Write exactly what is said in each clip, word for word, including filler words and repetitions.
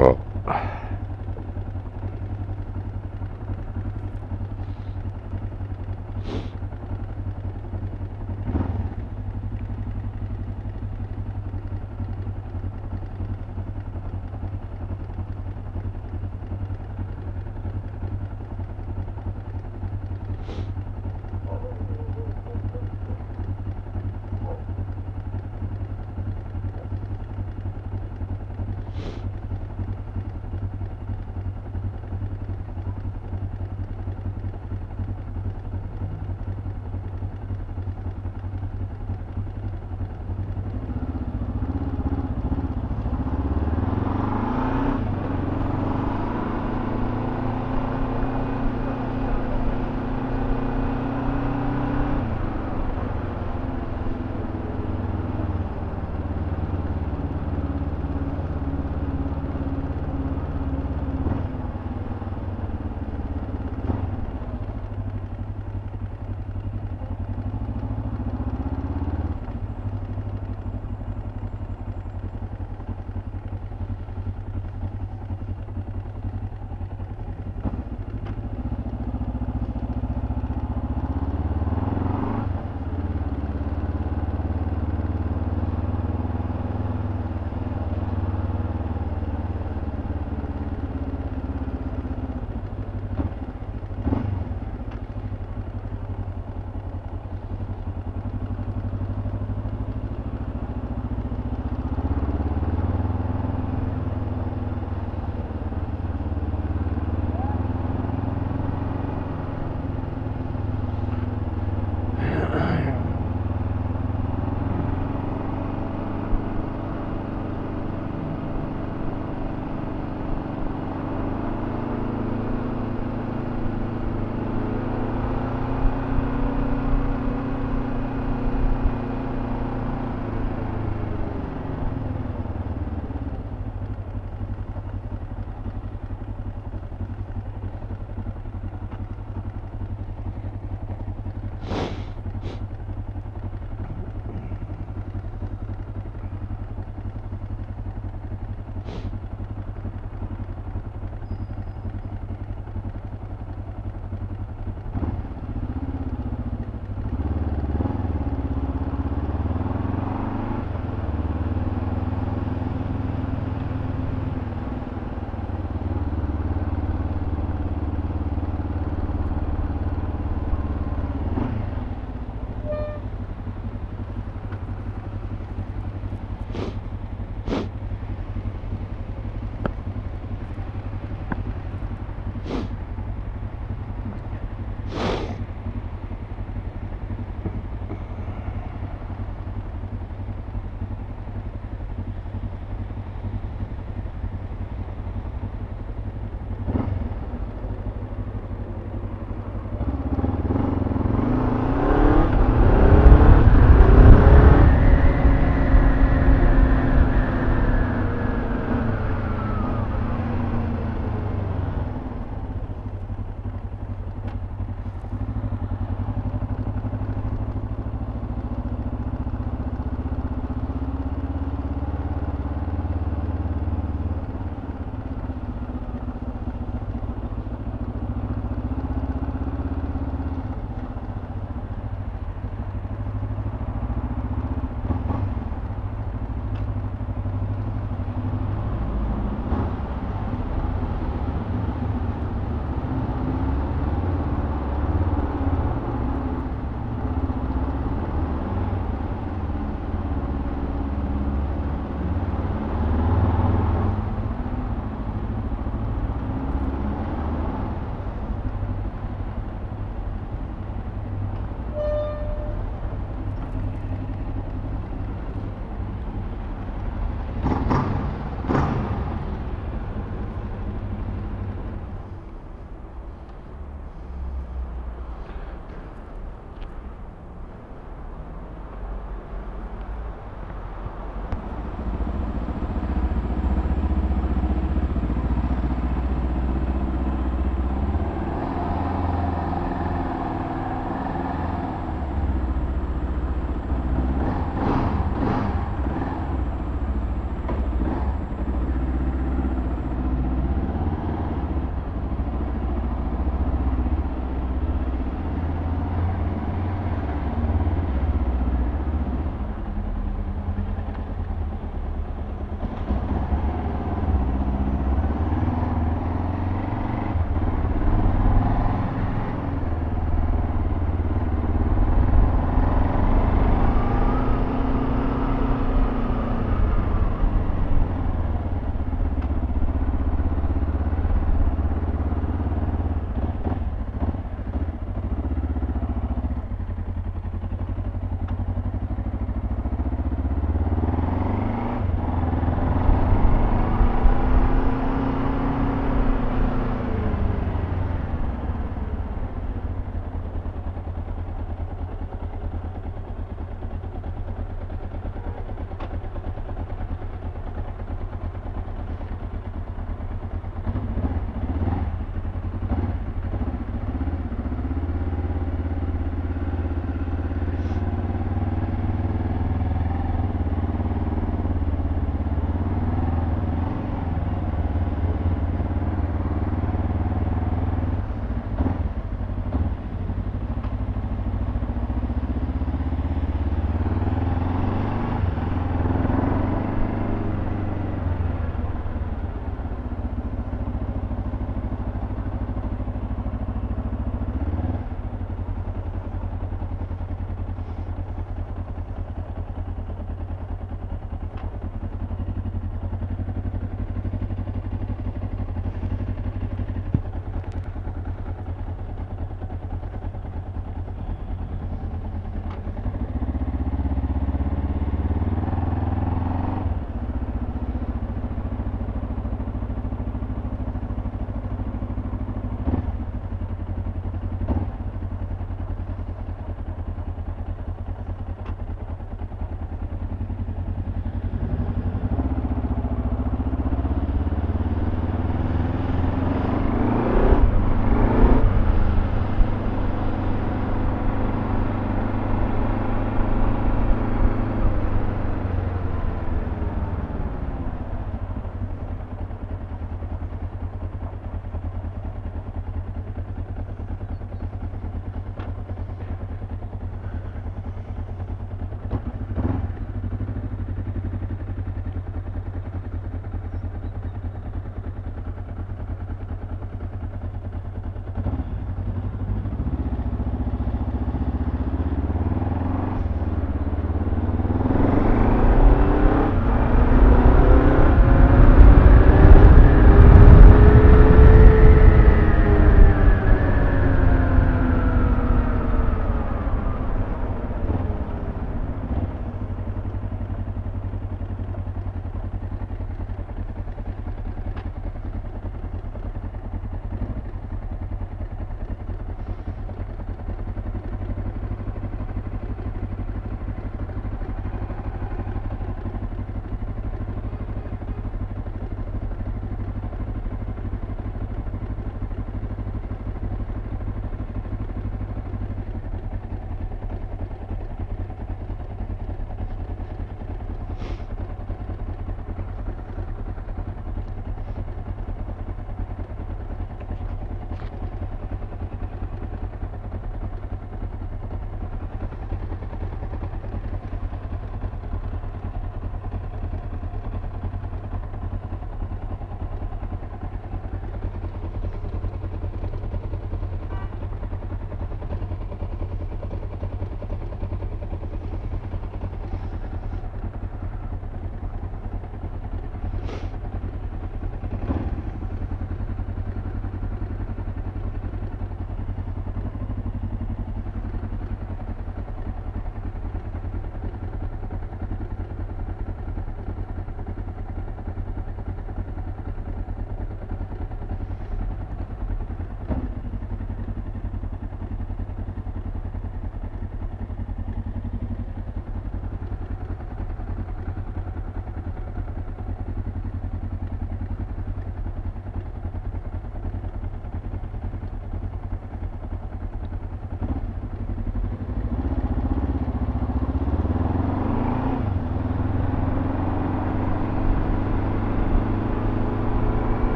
Oh.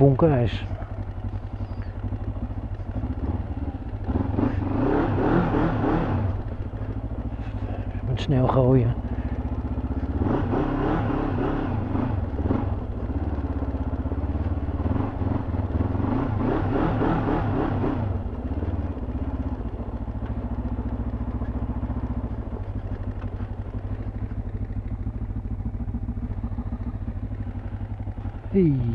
een bonk ijs. Met sneeuw gooien. Hey.